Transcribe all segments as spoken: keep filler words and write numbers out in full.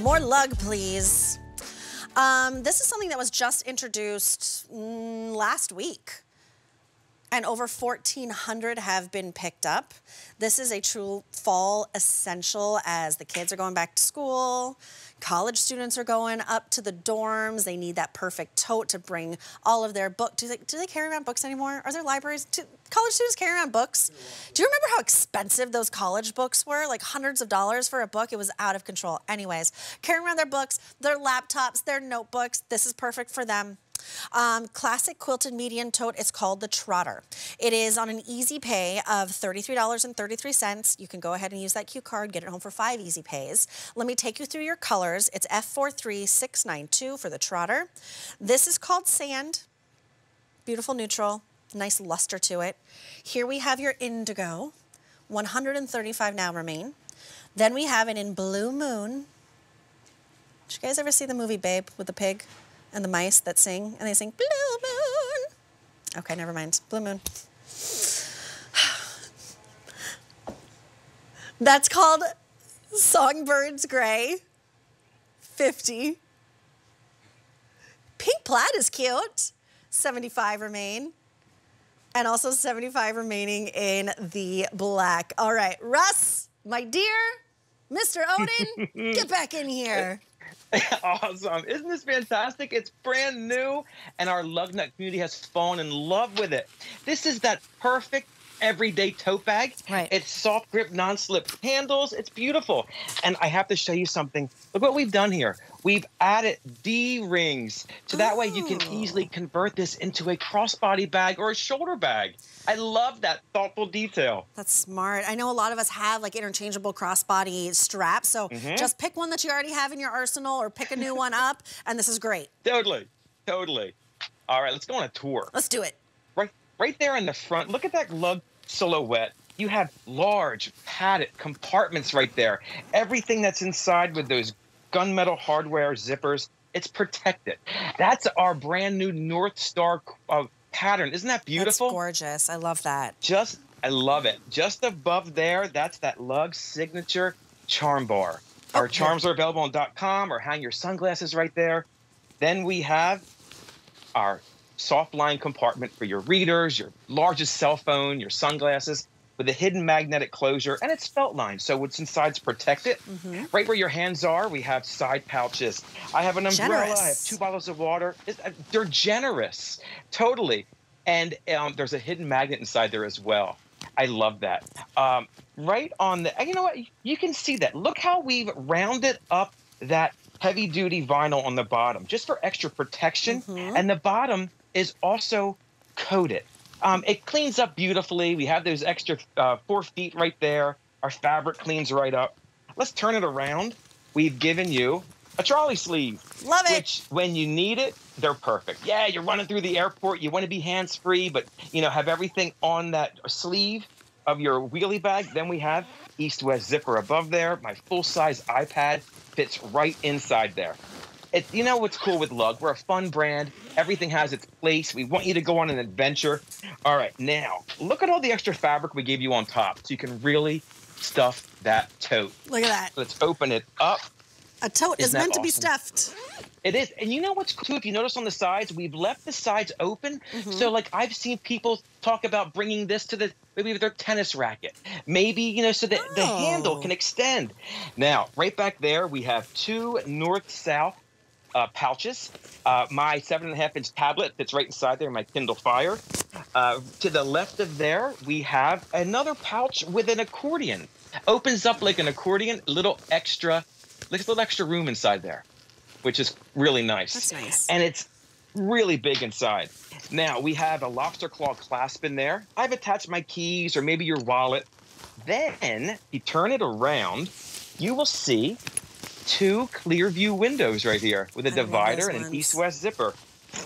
More lug, please. Um, this is something that was just introduced mm, last week. And over fourteen hundred have been picked up. This is a true fall essential as the kids are going back to school, college students are going up to the dorms, they need that perfect tote to bring all of their books. Do they, do they carry around books anymore? Are there libraries? Do college students carry around books? Do you remember how expensive those college books were? Like hundreds of dollars for a book, it was out of control. Anyways, carrying around their books, their laptops, their notebooks, this is perfect for them. Um, classic quilted median tote, it's called the Trotter. It is on an easy pay of thirty-three dollars and thirty-three cents. You can go ahead and use that Q card, get it home for five easy pays. Let me take you through your colors. It's F four three six nine two for the Trotter. This is called Sand. Beautiful neutral, nice luster to it. Here we have your Indigo, one hundred thirty-five now remain. Then we have it in Blue Moon. Did you guys ever see the movie Babe with the pig and the mice that sing, and they sing Blue Moon? Okay, never mind, Blue Moon. That's called Songbirds Gray, fifty. Pink plaid is cute, seventy-five remain. And also seventy-five remaining in the black. All right, Russ, my dear, Mister Odin, get back in here. Awesome. Isn't this fantastic? It's brand new, and our Lugnut community has fallen in love with it. This is that perfect everyday tote bag. Right. It's soft grip, non-slip handles. It's beautiful. And I have to show you something. Look what we've done here. We've added D rings. So that Ooh. way you can easily convert this into a crossbody bag or a shoulder bag. I love that thoughtful detail. That's smart. I know a lot of us have like interchangeable crossbody straps. So mm-hmm. just pick one that you already have in your arsenal or pick a new one up. And this is great. Totally. Totally. All right, let's go on a tour. Let's do it. Right, right there in the front. Look at that lug silhouette. You have large padded compartments right there. Everything that's inside with those gunmetal hardware zippers, it's protected. That's our brand new North Star uh, pattern. Isn't that beautiful? That's gorgeous. I love that. Just, I love it. Just above there, that's that Lug Signature Charm Bar. Okay. Our charms are available on dot com or hang your sunglasses right there. Then we have our soft line compartment for your readers, your largest cell phone, your sunglasses, with a hidden magnetic closure, and it's felt lined, so what's inside's protected. Mm-hmm. Right where your hands are, we have side pouches. I have an umbrella, generous. I have two bottles of water. It's, uh, they're generous, totally. And um, there's a hidden magnet inside there as well. I love that. Um, right on the, you know what, you can see that. Look how we've rounded up that heavy-duty vinyl on the bottom, just for extra protection, mm-hmm. and the bottom is also coated. Um, it cleans up beautifully. We have those extra uh, four feet right there. Our fabric cleans right up. Let's turn it around. We've given you a trolley sleeve. Love it. Which, when you need it, they're perfect. Yeah, you're running through the airport. You want to be hands-free, but, you know, have everything on that sleeve of your wheelie bag. Then we have East-West zipper above there. My full-size iPad fits right inside there. It, you know what's cool with Lug? We're a fun brand. Everything has its place. We want you to go on an adventure. All right, now, look at all the extra fabric we gave you on top, so you can really stuff that tote. Look at that. Let's open it up. A tote Isn't is meant awesome? to be stuffed. It is. And you know what's cool? If you notice on the sides, we've left the sides open. Mm-hmm. So, like, I've seen people talk about bringing this to the, maybe their tennis racket. Maybe, you know, so that oh. the handle can extend. Now, right back there, we have two north-south Uh, pouches. Uh, my seven and a half inch tablet fits right inside there, my Kindle Fire. Uh, to the left of there, we have another pouch with an accordion. Opens up like an accordion, little extra, like a little extra room inside there, which is really nice. That's nice. And it's really big inside. Now, we have a lobster claw clasp in there. I've attached my keys or maybe your wallet. Then, you turn it around, you will see two clear view windows right here with a I divider and an east-west zipper.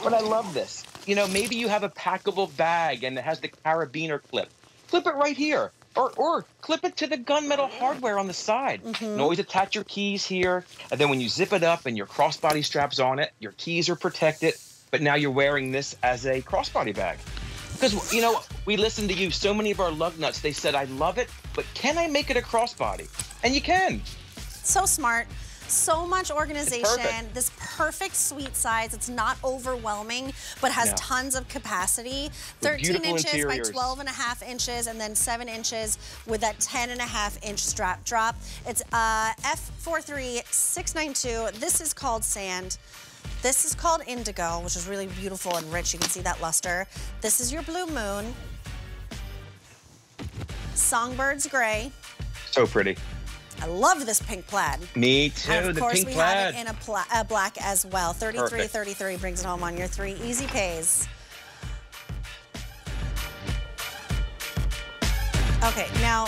But I love this. You know, maybe you have a packable bag and it has the carabiner clip. Clip it right here. Or, or clip it to the gunmetal hardware on the side. Mm-hmm. And always attach your keys here. And then when you zip it up and your crossbody strap's on it, your keys are protected. But now you're wearing this as a crossbody bag. Because, you know, we listened to you. So many of our lug nuts, they said, I love it, but can I make it a crossbody? And you can. So smart. So much organization, perfect. This perfect sweet size. It's not overwhelming, but has no. tons of capacity. thirteen inches by twelve and a half inches, and then seven inches with that ten and a half inch strap drop. It's uh, F four three six nine two. This is called Sand. This is called Indigo, which is really beautiful and rich. You can see that luster. This is your Blue Moon. Songbirds Gray. So pretty. I love this pink plaid. Me too, and of the course pink we plaid. Have it in a, pla a black as well. thirty-three thirty-three brings it home on your three easy pays. Okay, now